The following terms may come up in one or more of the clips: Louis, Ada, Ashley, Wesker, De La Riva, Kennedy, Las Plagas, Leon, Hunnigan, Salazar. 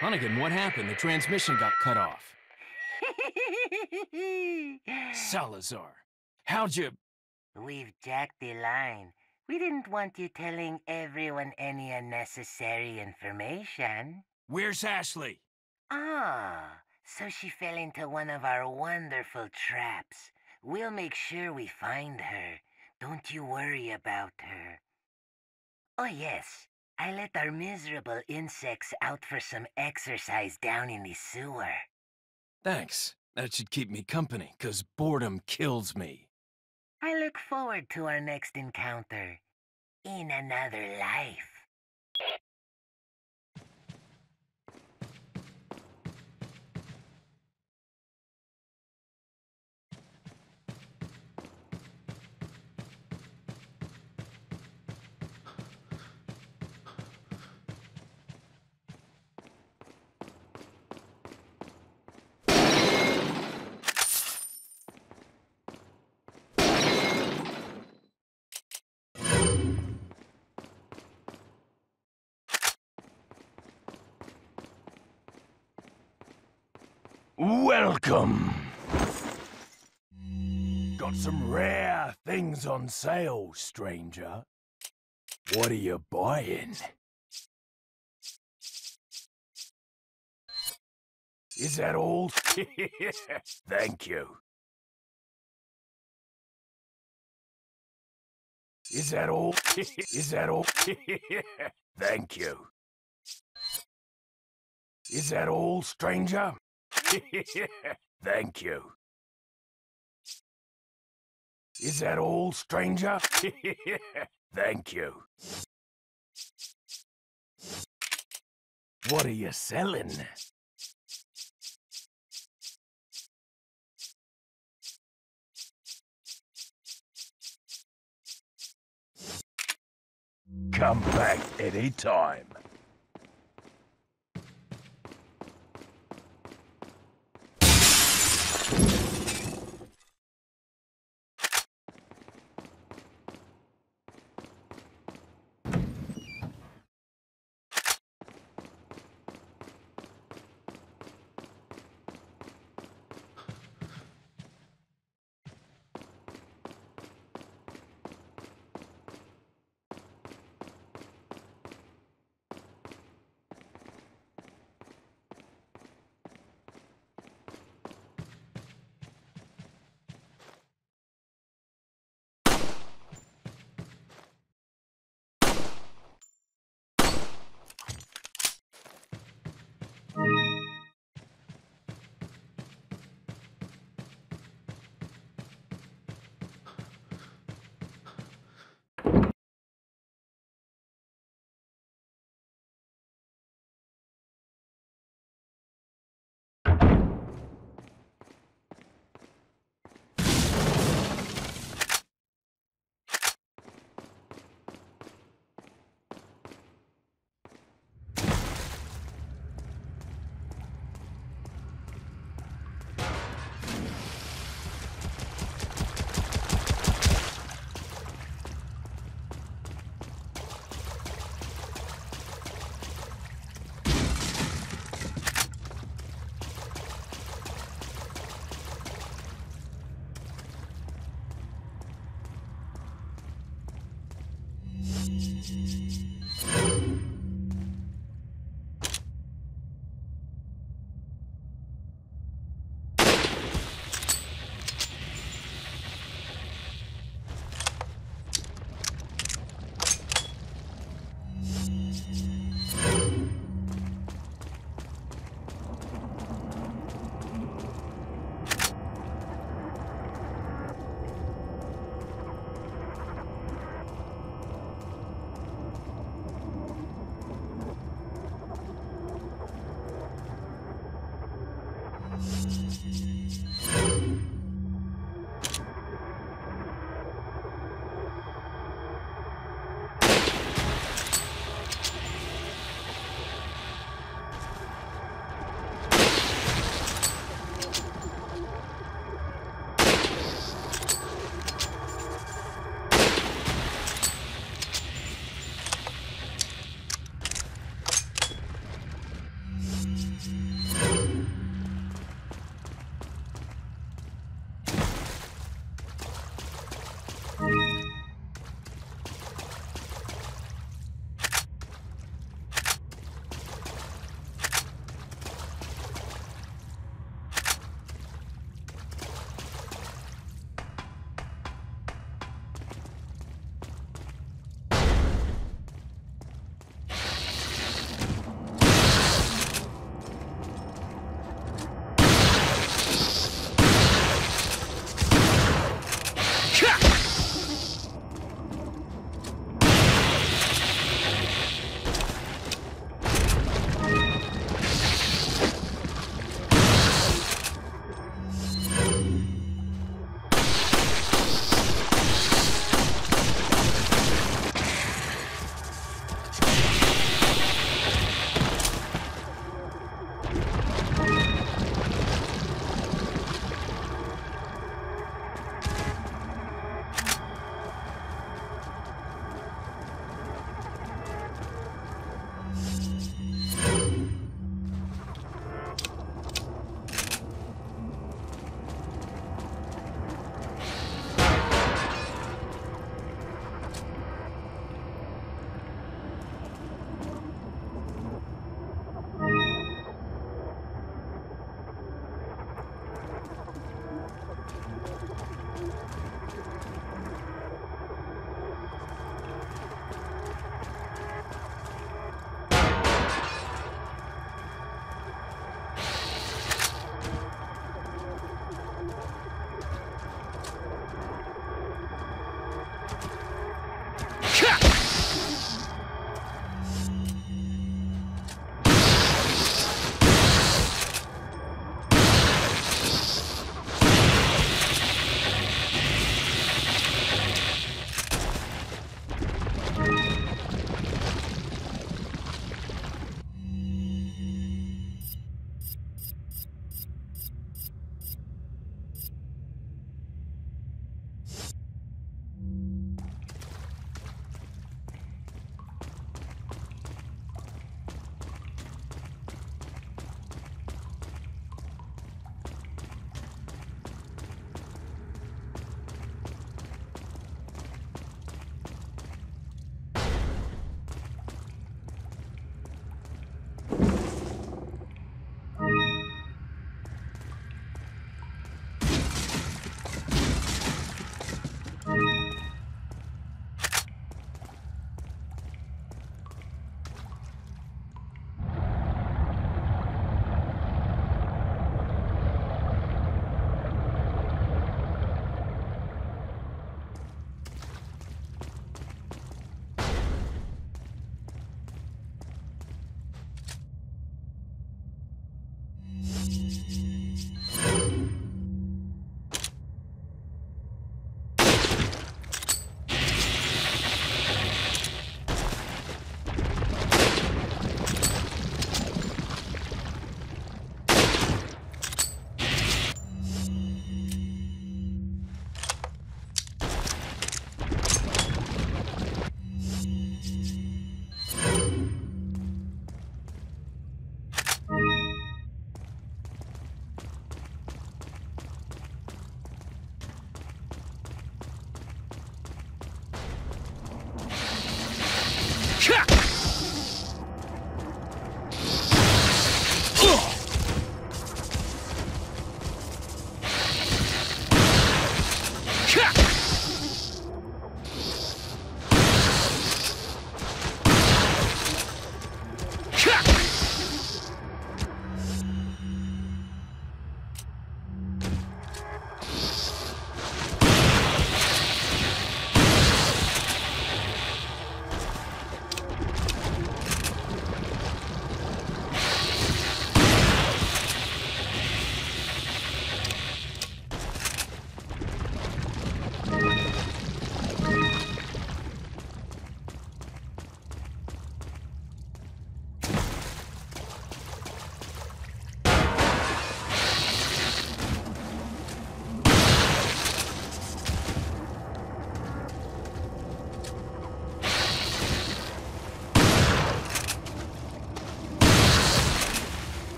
Hunnigan, what happened? The transmission got cut off. Salazar, how'd you... We've jacked the line. We didn't want you telling everyone any unnecessary information. Where's Ashley? Ah, so she fell into one of our wonderful traps. We'll make sure we find her. Don't you worry about her. Oh yes, I let our miserable insects out for some exercise down in the sewer. Thanks. That should keep me company, 'cause boredom kills me. I look forward to our next encounter. In another life. Welcome! Got some rare things on sale, stranger. What are you buying? Is that all? Thank you. Is that all? Is that all? Thank you. Is that all, stranger? Thank you. Is that all, stranger? Thank you. What are you selling? Come back any time.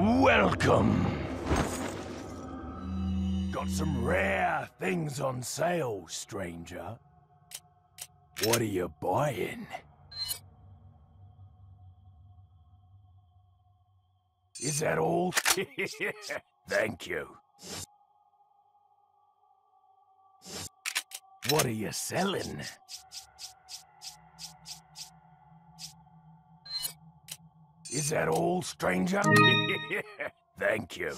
Welcome. Got some rare things on sale, stranger. What are you buying? Is that all? Thank you. What are you selling? Is that all, stranger? Thank you.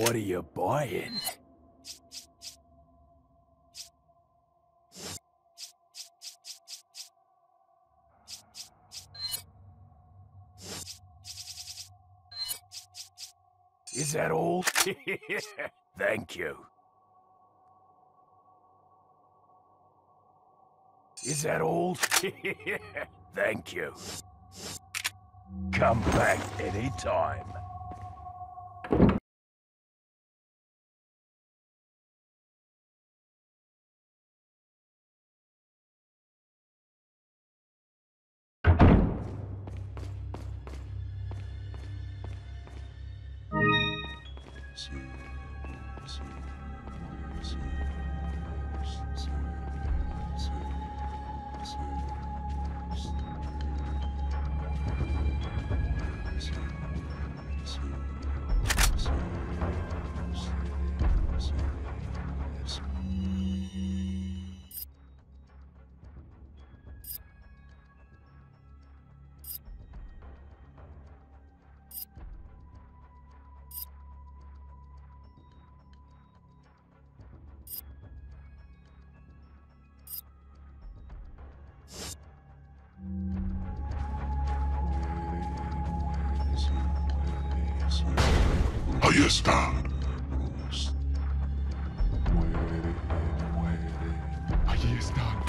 What are you buying? Is that all? Thank you. Is that all? Thank you. Come back any time. Ahí está. Allí están.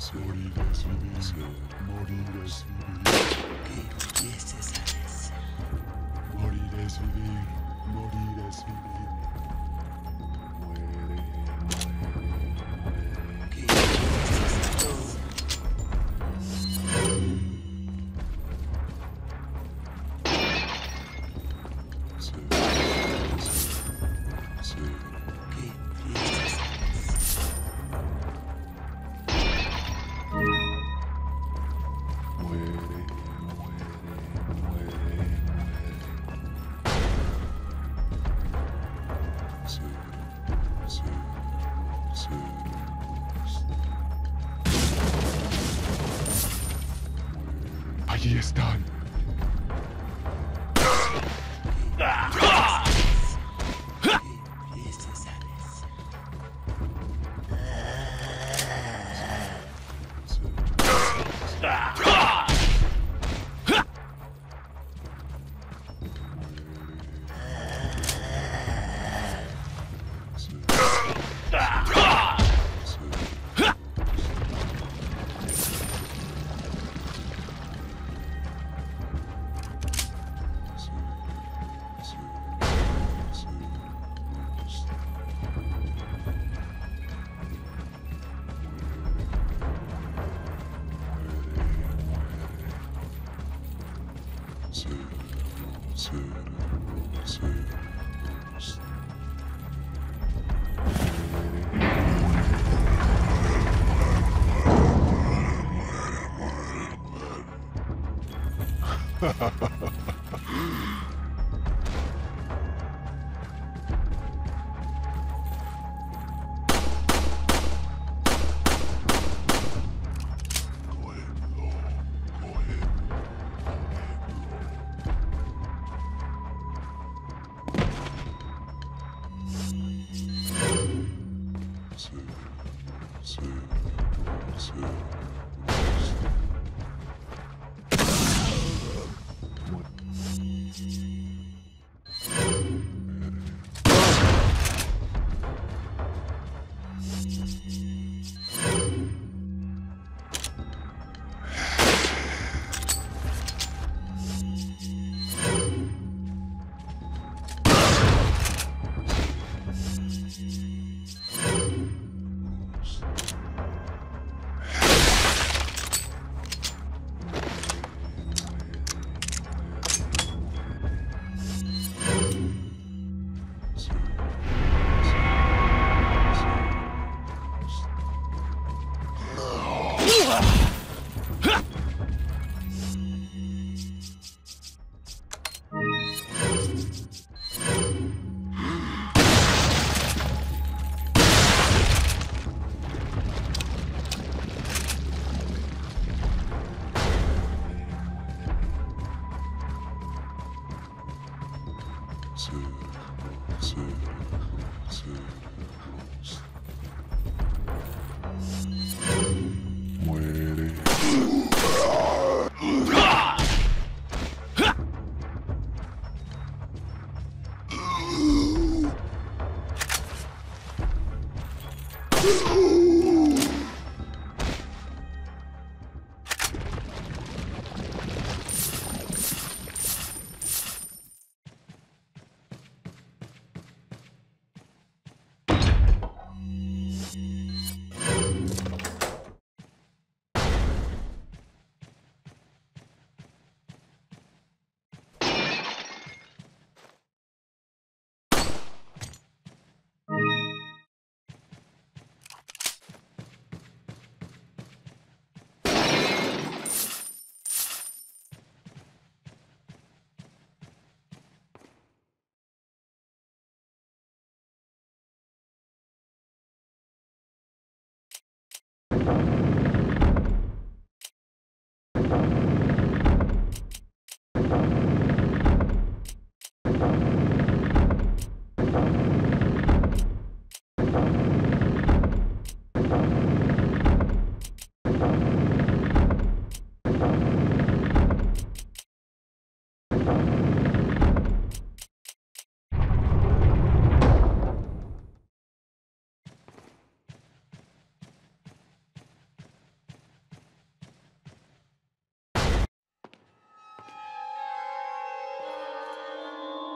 Si quieres vivir,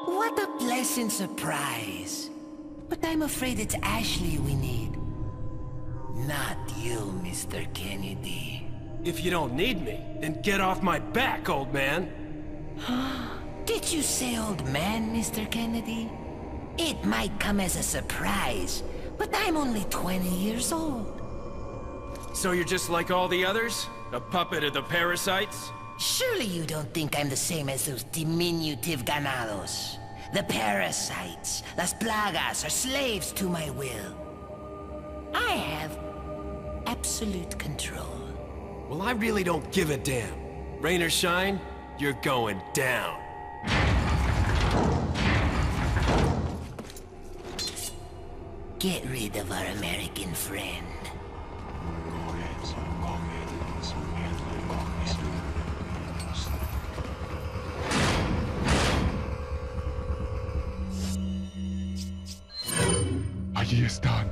What a pleasant surprise. But I'm afraid it's Ashley we need. Not you, Mr. Kennedy. If you don't need me, then get off my back, old man! Did you say old man, Mr. Kennedy? It might come as a surprise, but I'm only 20 years old. So you're just like all the others? A puppet of the parasites? Surely you don't think I'm the same as those diminutive ganados. The parasites, Las Plagas, are slaves to my will. I have absolute control. Well, I really don't give a damn. Rain or shine, you're going down. Get rid of our American friend. Allí están.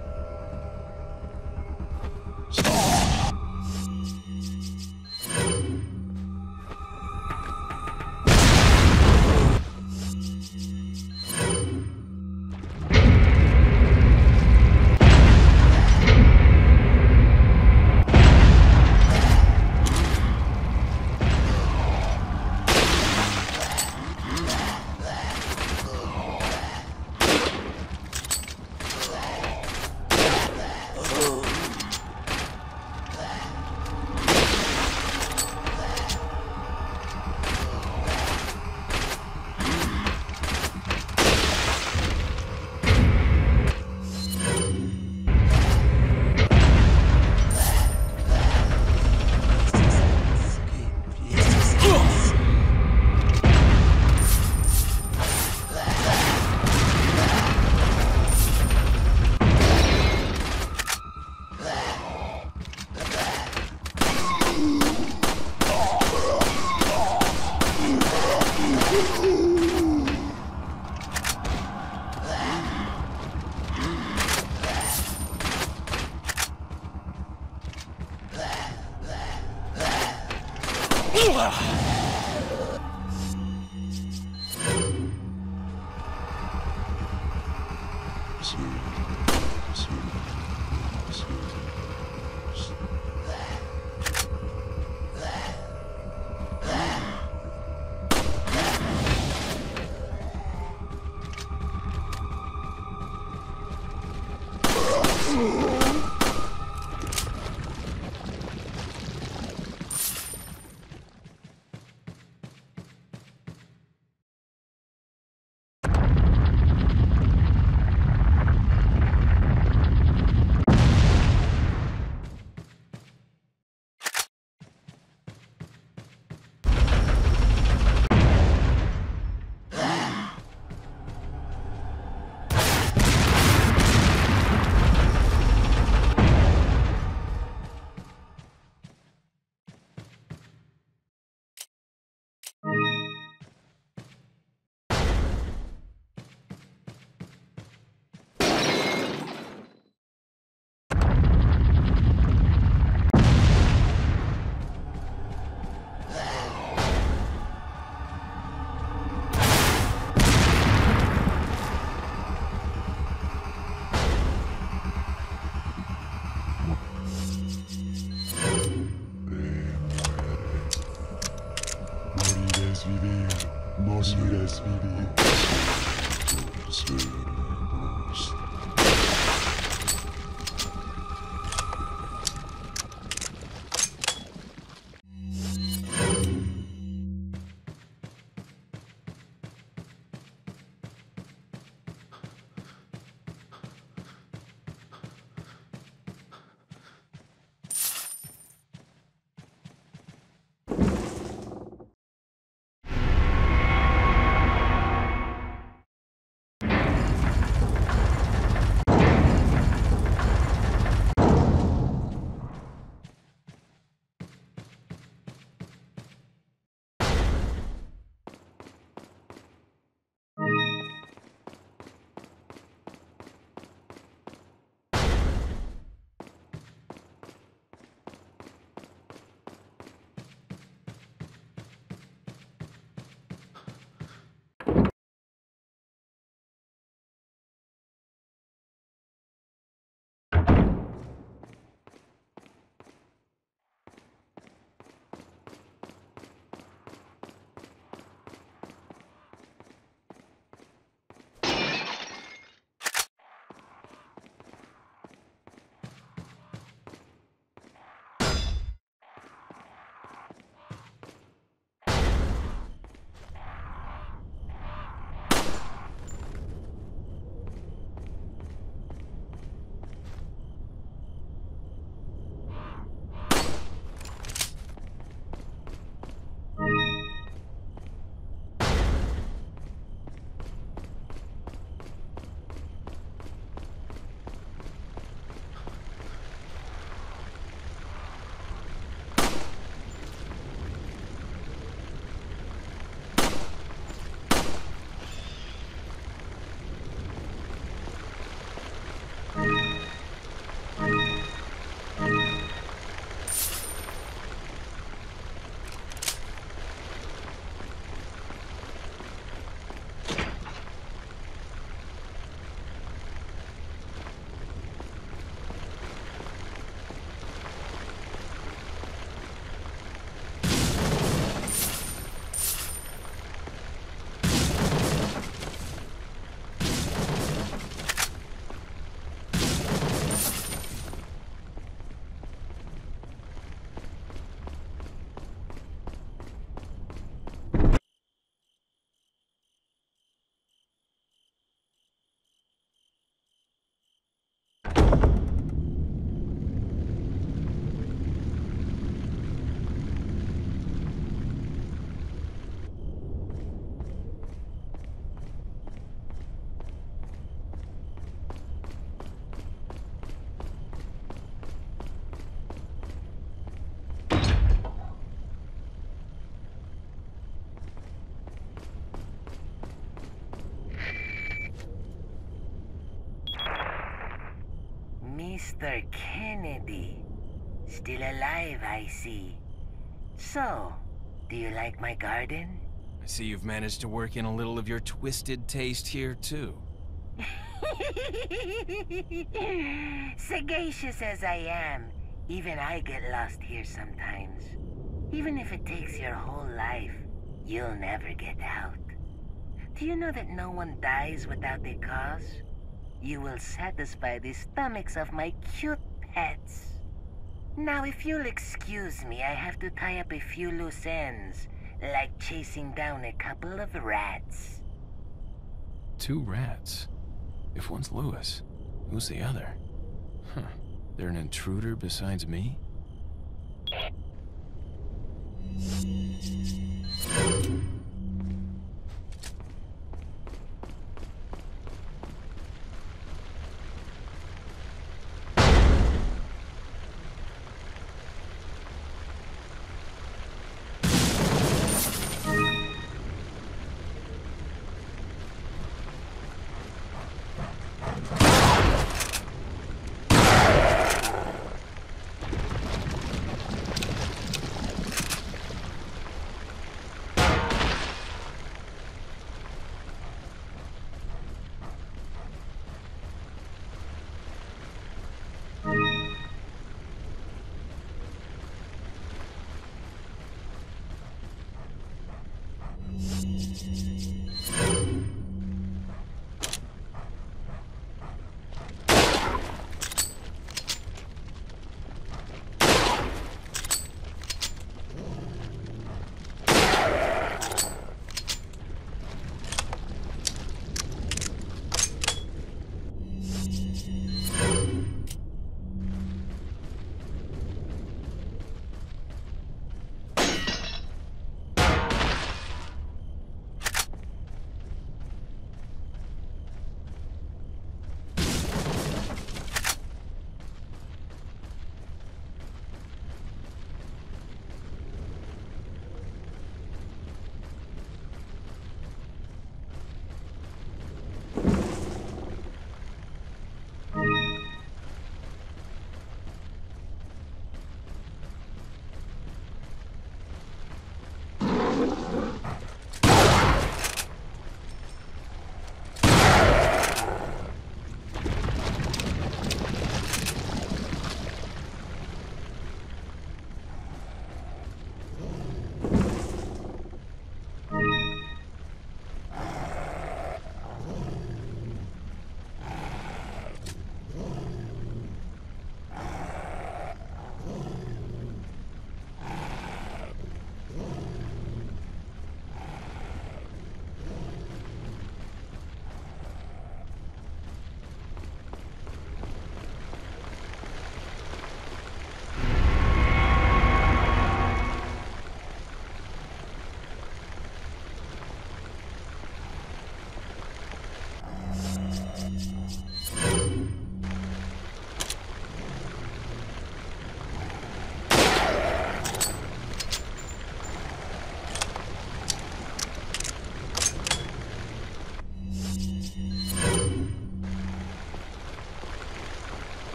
Mr. Kennedy. Still alive, I see. So, Do you like my garden? I see you've managed to work in a little of your twisted taste here, too. Sagacious as I am, even I get lost here sometimes. Even if it takes your whole life, you'll never get out. Do you know that no one dies without a cause? You will satisfy the stomachs of my cute pets. Now, if you'll excuse me, I have to tie up a few loose ends, like chasing down a couple of rats. Two rats? If one's Louis, who's the other? Huh. They're an intruder besides me?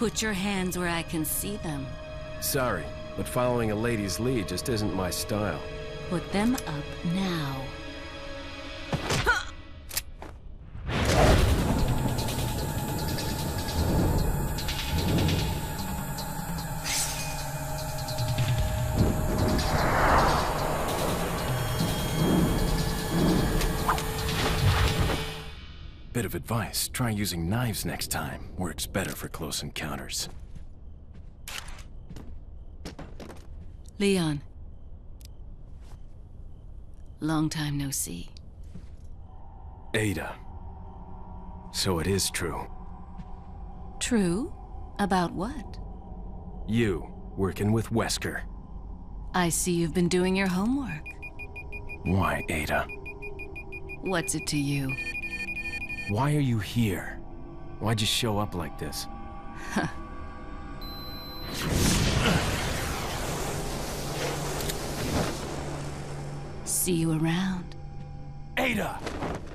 Put your hands where I can see them. Sorry, but following a lady's lead just isn't my style. Put them up now. Bit of advice, try using knives next time. Works better for close encounters. Leon. Long time no see. Ada. So it is true. True? About what? You, working with Wesker. I see you've been doing your homework. Why, Ada? What's it to you? Why are you here? Why'd you show up like this? Huh. See you around. Ada!